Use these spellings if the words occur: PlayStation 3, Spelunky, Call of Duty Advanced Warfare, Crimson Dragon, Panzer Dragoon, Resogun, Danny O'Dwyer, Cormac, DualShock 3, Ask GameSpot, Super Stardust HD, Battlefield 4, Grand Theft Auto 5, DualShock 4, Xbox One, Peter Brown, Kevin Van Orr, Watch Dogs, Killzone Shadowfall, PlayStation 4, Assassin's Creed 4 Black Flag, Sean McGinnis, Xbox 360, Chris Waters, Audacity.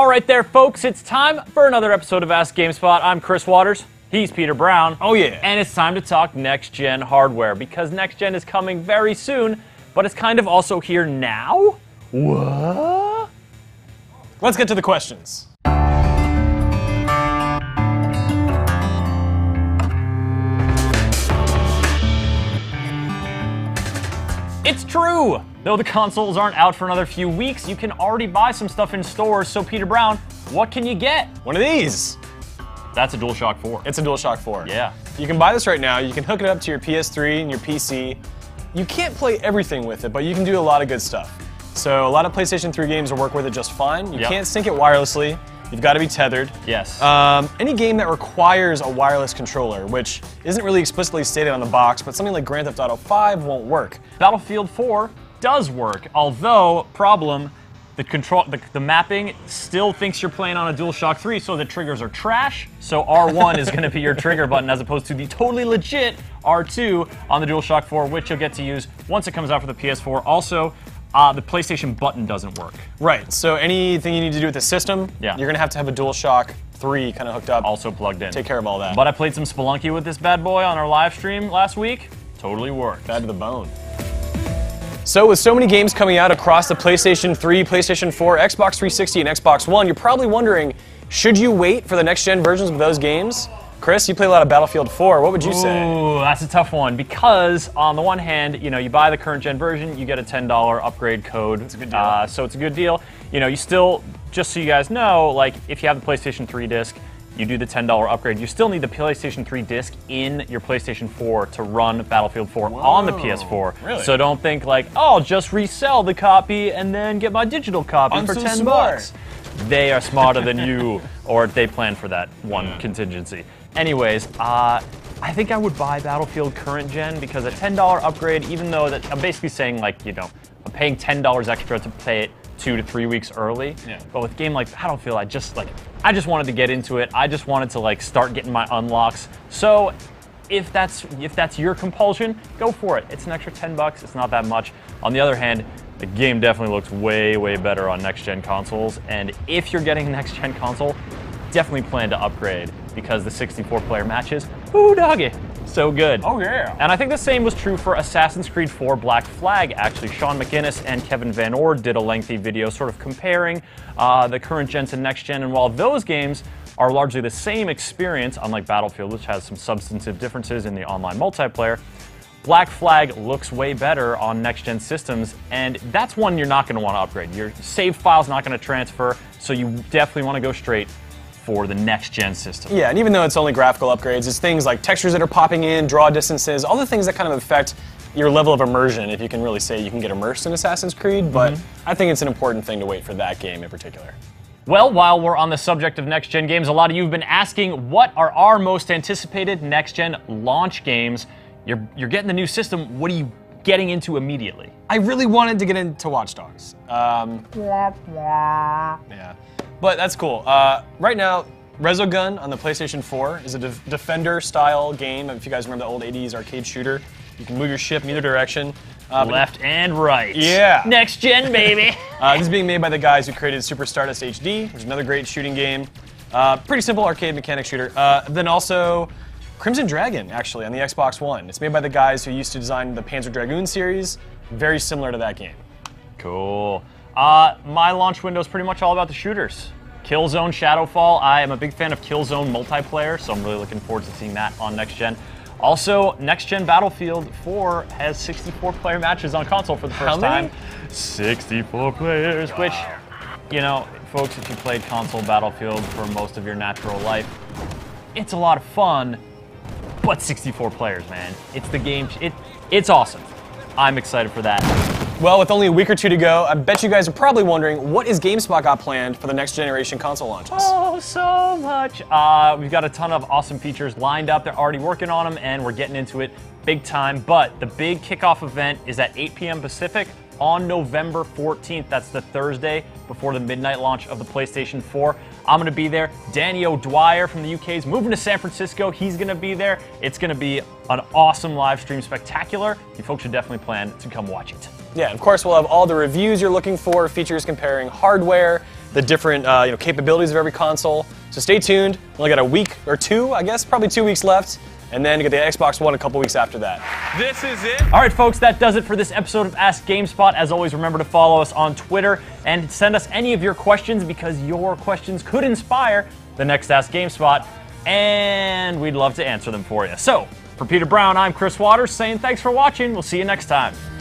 All right there, folks, it's time for another episode of Ask GameSpot. I'm Chris Waters. He's Peter Brown. Oh, yeah. And it's time to talk next-gen hardware, because next-gen is coming very soon, but it's kind of also here now? What? Let's get to the questions. It's true! Though the consoles aren't out for another few weeks, you can already buy some stuff in stores. So Peter Brown, what can you get? One of these. That's a DualShock 4. It's a DualShock 4. Yeah. You can buy this right now. You can hook it up to your PS3 and your PC. You can't play everything with it, but you can do a lot of good stuff. So a lot of PlayStation 3 games will work with it just fine. You can't sync it wirelessly. You've got to be tethered. Yes. Any game that requires a wireless controller, which isn't really explicitly stated on the box, but something like Grand Theft Auto 5 won't work. Battlefield 4 does work, although, problem, the mapping still thinks you're playing on a DualShock 3, so the triggers are trash. So R1 is going to be your trigger button as opposed to the totally legit R2 on the DualShock 4, which you'll get to use once it comes out for the PS4. Also, the PlayStation button doesn't work. Right, so anything you need to do with the system, you're going to have a DualShock 3 kind of hooked up. Also plugged in. Take care of all that. But I played some Spelunky with this bad boy on our live stream last week. Totally worked. Bad to the bone. So with so many games coming out across the PlayStation 3, PlayStation 4, Xbox 360, and Xbox One, you're probably wondering, should you wait for the next-gen versions of those games? Chris, you play a lot of Battlefield 4. What would you say? Ooh, that's a tough one, because on the one hand, you know, you buy the current-gen version, you get a $10 upgrade code. It's a good deal. So it's a good deal. You know, you still, just so you guys know, like, if you have the PlayStation 3 disc, you do the $10 upgrade, you still need the PlayStation 3 disc in your PlayStation 4 to run Battlefield 4 on the PS4. Really? So don't think like, oh, I'll just resell the copy and then get my digital copy for $10. They are smarter than you, or they plan for that one contingency. Anyways, I think I would buy Battlefield current gen, because a $10 upgrade, even though that I'm basically saying, like, you know, I'm paying $10 extra to play it 2 to 3 weeks early. Yeah. But with a game like Battlefield, I just wanted to get into it. I just wanted to like start getting my unlocks. So if that's your compulsion, go for it. It's an extra $10. It's not that much. On the other hand, the game definitely looks way, way better on next-gen consoles. And if you're getting a next-gen console, definitely plan to upgrade, because the 64-player matches, ooh doggy, so good. Oh yeah. And I think the same was true for Assassin's Creed 4 Black Flag, actually. Sean McGinnis and Kevin Van Orr did a lengthy video sort of comparing the current gen to next gen, and while those games are largely the same experience, unlike Battlefield, which has some substantive differences in the online multiplayer, Black Flag looks way better on next-gen systems, and that's one you're not going to want to upgrade. Your save file's not going to transfer, so you definitely want to go straight for the next-gen system. Yeah, and even though it's only graphical upgrades, it's things like textures that are popping in, draw distances, all the things that kind of affect your level of immersion, if you can really say you can get immersed in Assassin's Creed, but I think it's an important thing to wait for that game in particular. Well, while we're on the subject of next-gen games, a lot of you have been asking, what are our most anticipated next-gen launch games? You're getting the new system, what are you getting into immediately? I really wanted to get into Watch Dogs. Yeah. But that's cool. Right now, Resogun on the PlayStation 4 is a Defender-style game. If you guys remember the old 80s arcade shooter, you can move your ship in either direction. Left and right. Yeah. Next gen, baby. This is being made by the guys who created Super Stardust HD, which is another great shooting game. Pretty simple arcade mechanic shooter. Then also Crimson Dragon, actually, on the Xbox One. It's made by the guys who used to design the Panzer Dragoon series. Very similar to that game. Cool. My launch window is pretty much all about the shooters. Killzone Shadowfall, I am a big fan of Killzone multiplayer, so I'm really looking forward to seeing that on next gen. Also, next gen Battlefield 4 has 64-player matches on console for the first time. 64 players, which, you know, folks, if you played console Battlefield for most of your natural life, it's a lot of fun, but 64 players, man. It's the game, it's awesome. I'm excited for that. Well, with only a week or two to go, I bet you guys are probably wondering, what is GameSpot got planned for the next generation console launches? Oh, so much. We've got a ton of awesome features lined up. They're already working on them, and we're getting into it big time. But the big kickoff event is at 8 p.m. Pacific on November 14th. That's the Thursday before the midnight launch of the PlayStation 4. I'm going to be there. Danny O'Dwyer from the UK is moving to San Francisco. He's going to be there. It's going to be an awesome live stream spectacular. You folks should definitely plan to come watch it. Yeah, of course, we'll have all the reviews you're looking for, features comparing hardware, the different capabilities of every console. So stay tuned. We only got a week or two, I guess, probably 2 weeks left. And then you get the Xbox One a couple weeks after that. This is it. All right, folks, that does it for this episode of Ask GameSpot. As always, remember to follow us on Twitter and send us any of your questions, because your questions could inspire the next Ask GameSpot, and we'd love to answer them for you. So, for Peter Brown, I'm Chris Waters saying thanks for watching. We'll see you next time.